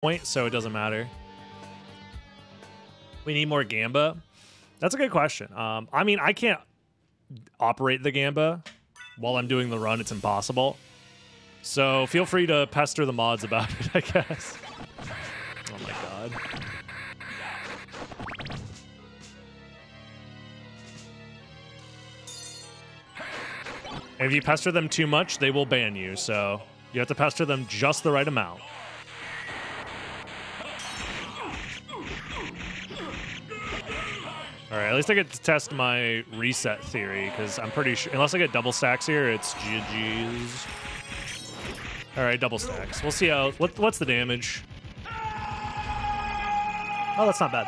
point, so it doesn't matter. We need more Gamba. That's a good question. I mean, I can't operate the Gamba while I'm doing the run. It's impossible. So feel free to pester the mods about it, I guess. Oh my god. If you pester them too much, they will ban you, so you have to pester them just the right amount. All right, at least I get to test my reset theory, because I'm pretty sure, unless I get double stacks here, it's GG's. All right, double stacks. We'll see how, what's the damage? Oh, that's not bad.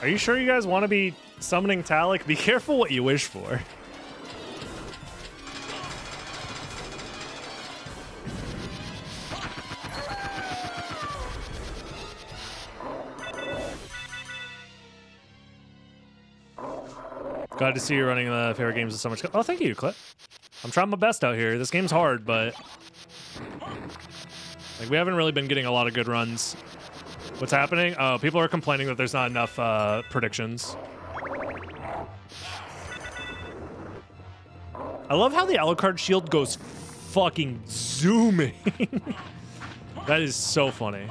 Are you sure you guys want to be summoning Talik? Be careful what you wish for. Glad to see you running the favorite games with so much. Oh, thank you, Clip. I'm trying my best out here. This game's hard, but like we haven't really been getting a lot of good runs. What's happening? Oh, people are complaining that there's not enough predictions. I love how the Alucard shield goes fucking zooming. That is so funny.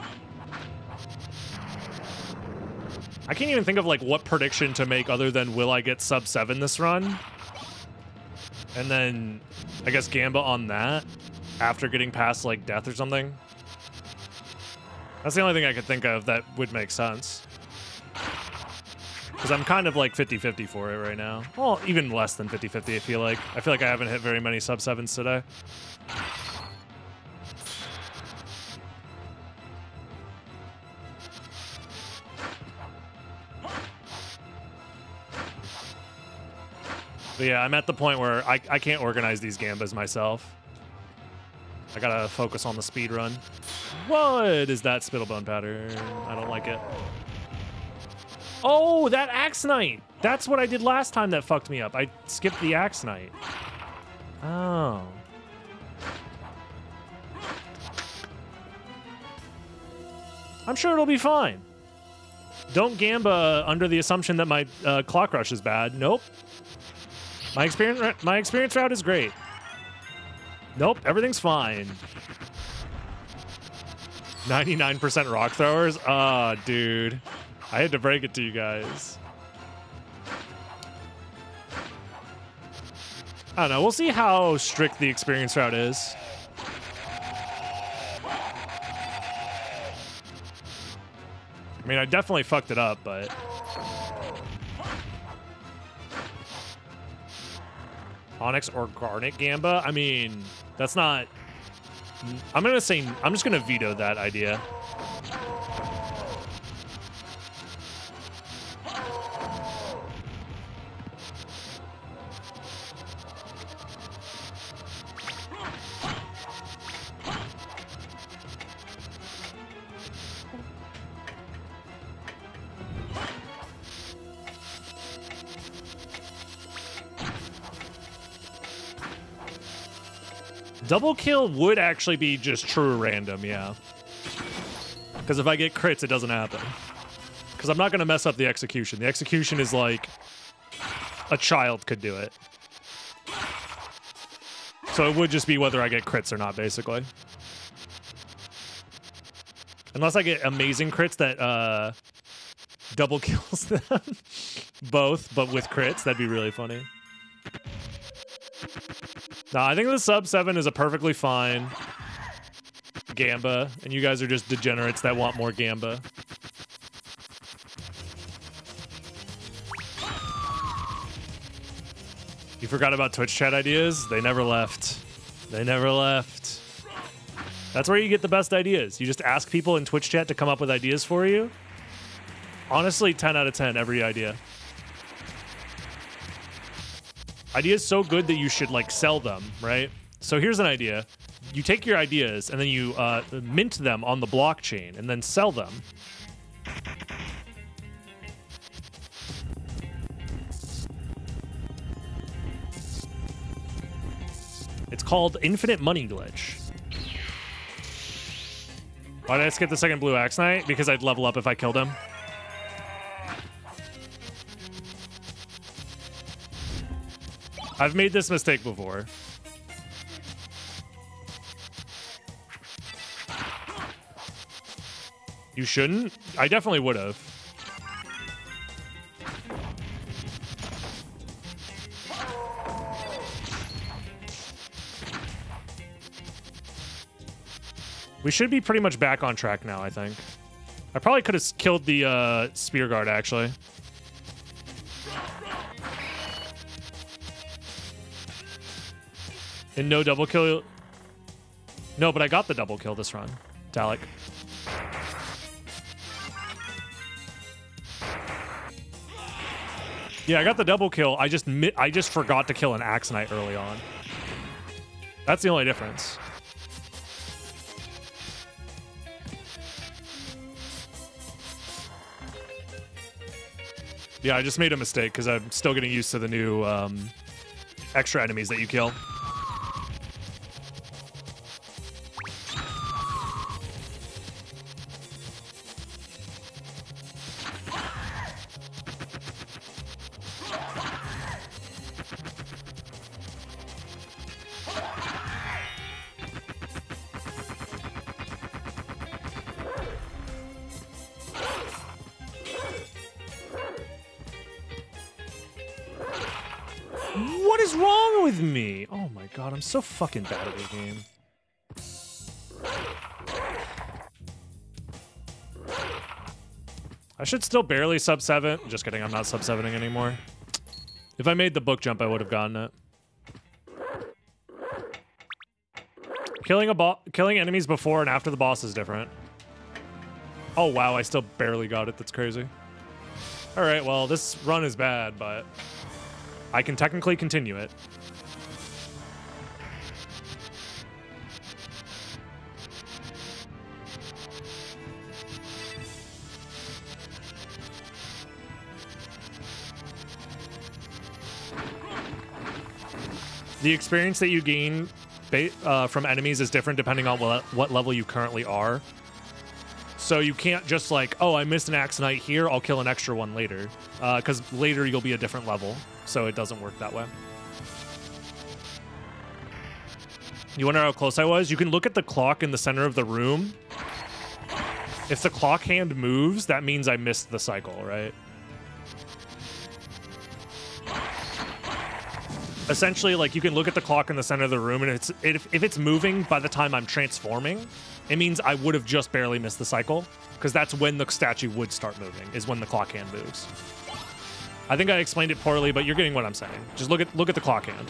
I can't even think of like what prediction to make other than will I get sub 7 this run? And then I guess Gamba on that after getting past like death or something. That's the only thing I could think of that would make sense. Because I'm kind of like 50-50 for it right now. Well, even less than 50-50, I feel like. I feel like I haven't hit very many sub 7s today. But yeah, I'm at the point where I can't organize these Gambas myself. I gotta focus on the speed run. What is that spittlebone pattern? I don't like it. Oh, that Axe Knight. That's what I did last time that fucked me up. I skipped the Axe Knight. Oh. I'm sure it'll be fine. Don't Gamba under the assumption that my clock rush is bad. Nope. My experience route is great. Nope, everything's fine. 99% rock throwers? Ah, oh, dude. I had to break it to you guys. I don't know. We'll see how strict the experience route is. I mean, I definitely fucked it up, but... Onyx or Garnet Gamba? I mean, that's not... I'm going to say... I'm just going to veto that idea. Double kill would actually be just true random, yeah. Because if I get crits, it doesn't happen. Because I'm not going to mess up the execution. The execution is like a child could do it. So it would just be whether I get crits or not, basically. Unless I get amazing crits that double kills them. Both, but with crits, that'd be really funny. No, I think the sub 7 is a perfectly fine Gamba, and you guys are just degenerates that want more Gamba. You forgot about Twitch chat ideas? They never left. They never left. That's where you get the best ideas. You just ask people in Twitch chat to come up with ideas for you. Honestly, 10 out of 10, every idea. Ideas so good that you should like sell them, right? So here's an idea. you take your ideas and then you mint them on the blockchain and then sell them. It's called Infinite Money Glitch. Why did I skip the second Blue Axe Knight? Because I'd level up if I killed him. I've made this mistake before. You shouldn't? I definitely would have. We should be pretty much back on track now, I think. I probably could have killed the spear guard, actually. And no double kill. No, but I got the double kill this run, Talik. Yeah, I got the double kill. I just forgot to kill an Axe Knight early on. That's the only difference. Yeah, I just made a mistake because I'm still getting used to the new extra enemies that you kill. I'm so fucking bad at this game. I should still barely sub 7. Just kidding, I'm not sub 7ing anymore. If I made the book jump, I would have gotten it. Killing enemies before and after the boss is different. Oh wow, I still barely got it. That's crazy. All right, well, this run is bad, but I can technically continue it. The experience that you gain from enemies is different depending on what level you currently are. So you can't just like, oh, I missed an Axe Knight here, I'll kill an extra one later. Because later you'll be a different level, so it doesn't work that way. You wonder how close I was? You can look at the clock in the center of the room. If the clock hand moves, that means I missed the cycle, right? Essentially, like, you can look at the clock in the center of the room, and if it's moving by the time I'm transforming, it means I would have just barely missed the cycle, because that's when the statue would start moving, is when the clock hand moves. I think I explained it poorly, but you're getting what I'm saying. Just look at the clock hand.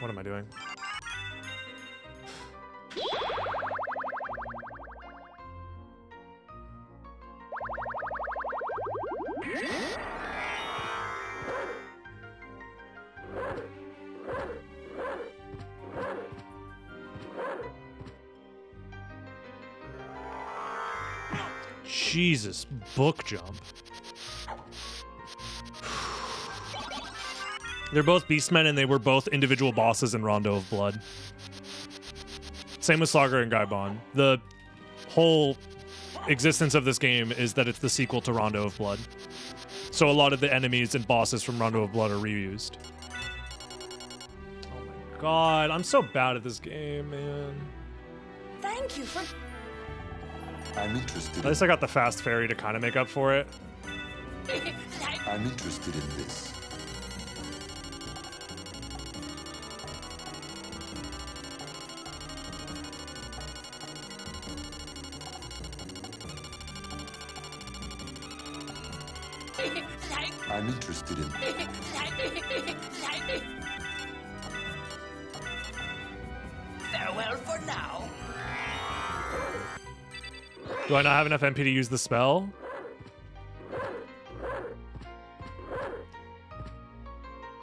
What am I doing? Jesus, book jump. They're both Beastmen, and they were both individual bosses in Rondo of Blood. Same with Slogger and Gaibon. The whole existence of this game is that it's the sequel to Rondo of Blood. So a lot of the enemies and bosses from Rondo of Blood are reused. Oh my god, I'm so bad at this game, man. Thank you for... I'm interested. At least I got the fast fairy to kind of make up for it. I'm interested in this. I'm interested in now. Do I not have enough MP to use the spell?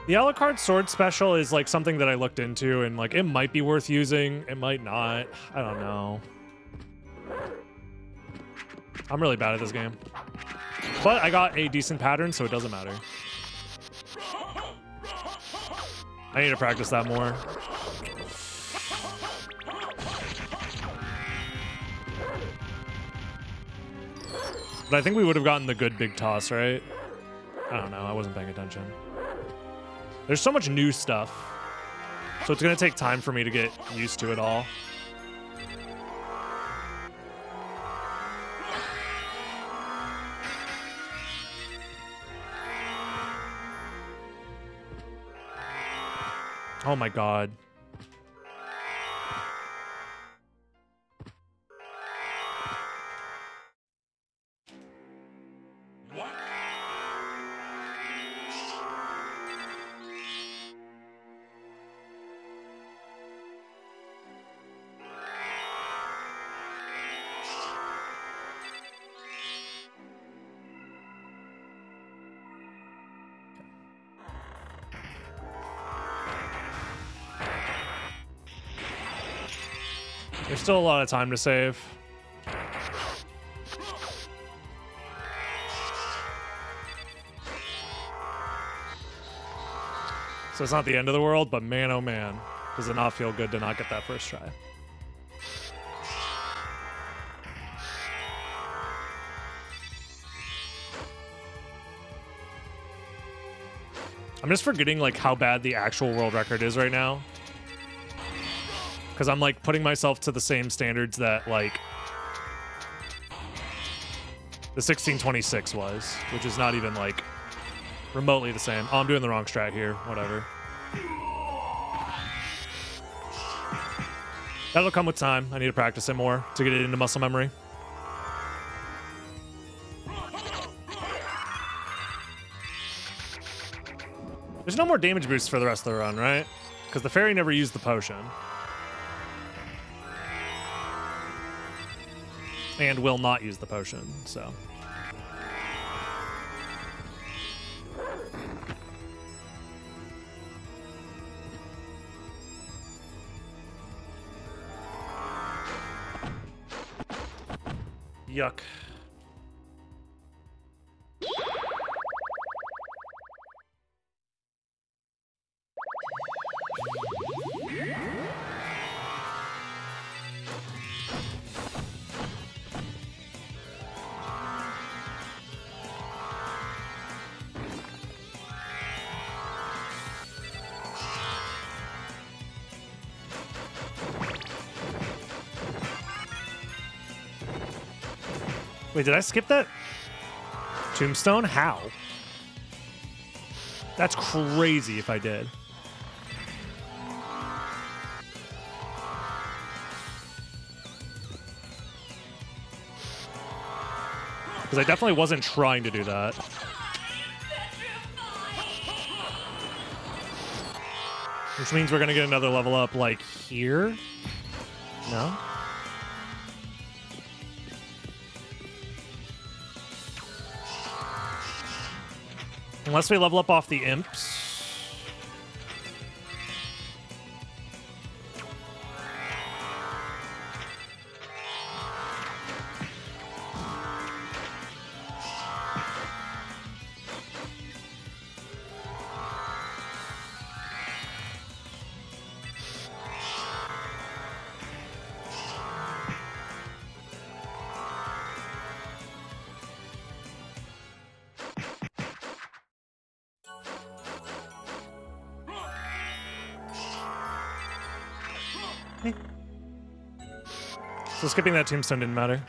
The Alucard sword special is like something that I looked into, and like it might be worth using, it might not. I don't know. I'm really bad at this game. But I got a decent pattern, so it doesn't matter. I need to practice that more. But I think we would have gotten the good big toss, right? I don't know, I wasn't paying attention. There's so much new stuff, so it's gonna take time for me to get used to it all. Oh my God. There's still a lot of time to save. So it's not the end of the world, but man, oh man, does it not feel good to not get that first try. I'm just forgetting like how bad the actual world record is right now. Because I'm like putting myself to the same standards that like the 1626 was, which is not even like remotely the same. Oh, I'm doing the wrong strat here, whatever. That'll come with time. I need to practice it more to get it into muscle memory. There's no more damage boosts for the rest of the run, right? Because the fairy never used the potion. And will not use the potion, so. Yuck. Wait, did I skip that? Tombstone? How? That's crazy if I did. Because I definitely wasn't trying to do that. Which means we're going to get another level up, like, here? No? Unless we level up off the imps. So skipping that tombstone didn't matter.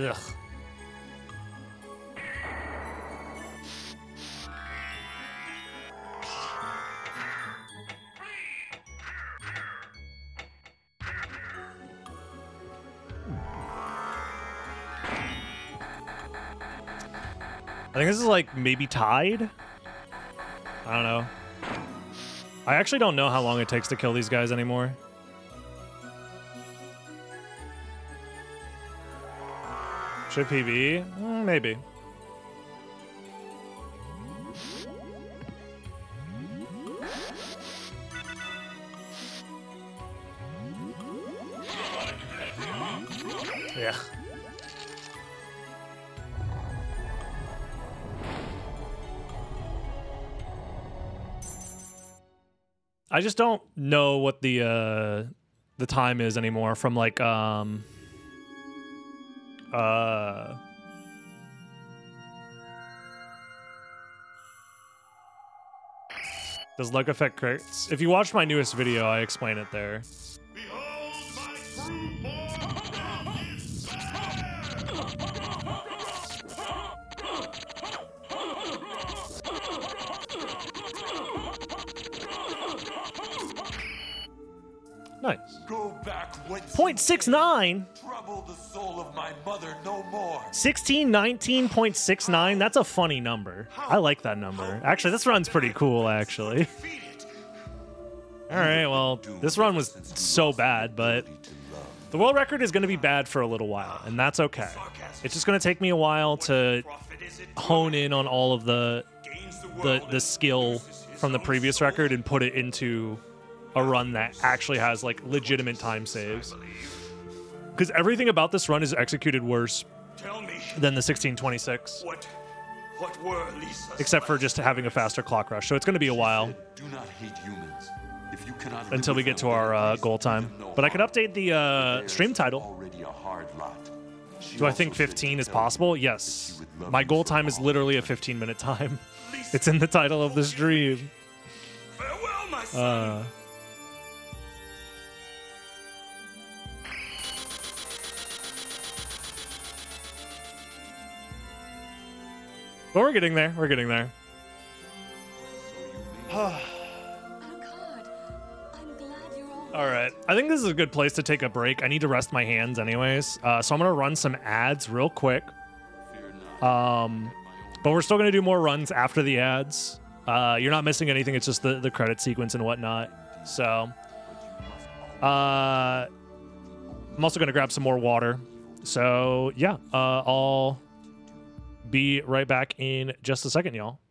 Ugh. I think this is like maybe tied. I don't know. I actually don't know how long it takes to kill these guys anymore. Should PB? Maybe. Yeah. I just don't know what the time is anymore from like does luck affect crits? If you watch my newest video, I explain it there. Nice. Go back with 0.69. Trouble the soul of my mother no more. 1619.69. That's a funny number. I like that number. Actually, this run's pretty cool. Actually. All right. Well, this run was so bad, but the world record is going to be bad for a little while, and that's okay. It's just going to take me a while to hone in on all of the skill from the previous record and put it into a run that actually has like legitimate time saves, because everything about this run is executed worse than the 1626, except for just having a faster clock rush. So it's going to be a while until we get to our goal time. But I can update the stream title. Do I think 15 is possible? Yes. My goal time is literally a 15-minute time. It's in the title of the stream. But we're getting there. We're getting there. All right. I think this is a good place to take a break. I need to rest my hands anyways. So I'm going to run some ads real quick. But we're still going to do more runs after the ads. You're not missing anything. It's just the credit sequence and whatnot. So I'm also going to grab some more water. So, yeah, I'll be right back in just a second, y'all.